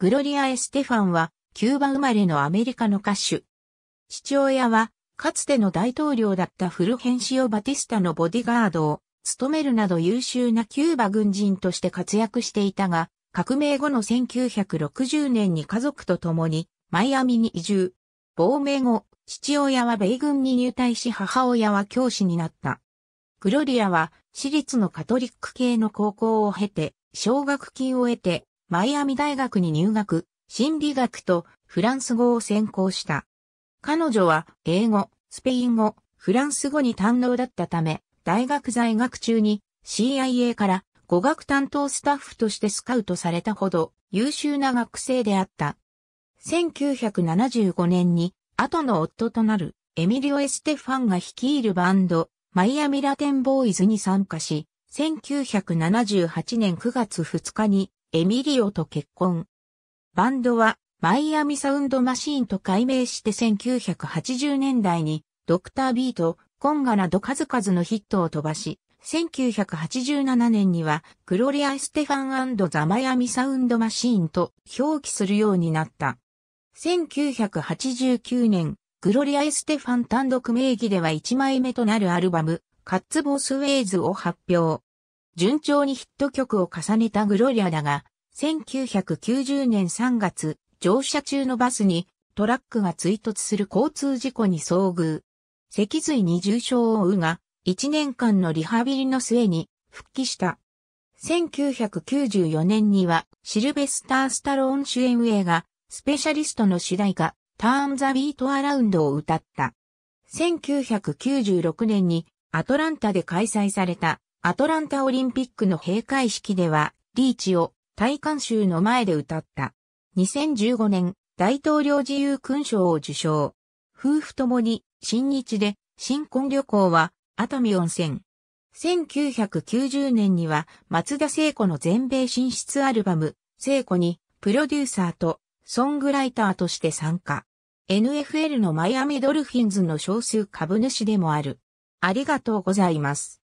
グロリア・エステファンは、キューバ生まれのアメリカの歌手。父親は、かつての大統領だったフルヘンシオ・バティスタのボディガードを務めるなど優秀なキューバ軍人として活躍していたが、革命後の1960年に家族と共にマイアミに移住。亡命後、父親は米軍に入隊し母親は教師になった。グロリアは私立のカトリック系の高校を経て、奨学金を得て、マイアミ大学に入学、心理学とフランス語を専攻した。彼女は英語、スペイン語、フランス語に堪能だったため、大学在学中に CIA から語学担当スタッフとしてスカウトされたほど優秀な学生であった。1975年に後の夫となるエミリオ・エステファンが率いるバンドマイアミラテンボーイズに参加し、1978年9月2日にエミリオと結婚。バンドはマイアミサウンドマシーンと改名して1980年代にドクタービート、コンガなど数々のヒットを飛ばし、1987年にはグロリア・エステファン&ザ・マイアミサウンドマシーンと表記するようになった。1989年、グロリア・エステファン単独名義では1枚目となるアルバム、カッツ・ボス・ウェイズを発表。順調にヒット曲を重ねたグロリアだが、1990年3月、乗車中のバスにトラックが追突する交通事故に遭遇。脊髄に重傷を負うが、1年間のリハビリの末に復帰した。1994年にはシルベスター・スタローン主演映画、スペシャリストの主題歌、Turn the Beat Aroundを歌った。1996年にアトランタで開催されたアトランタオリンピックの閉会式では、リーチを戴冠衆の前で歌った。2015年、大統領自由勲章を受章。夫婦ともに、親日で、新婚旅行は、熱海温泉。1990年には、松田聖子の全米進出アルバム、聖子に、プロデューサーと、ソングライターとして参加。NFL のマイアミドルフィンズの少数株主でもある。ありがとうございます。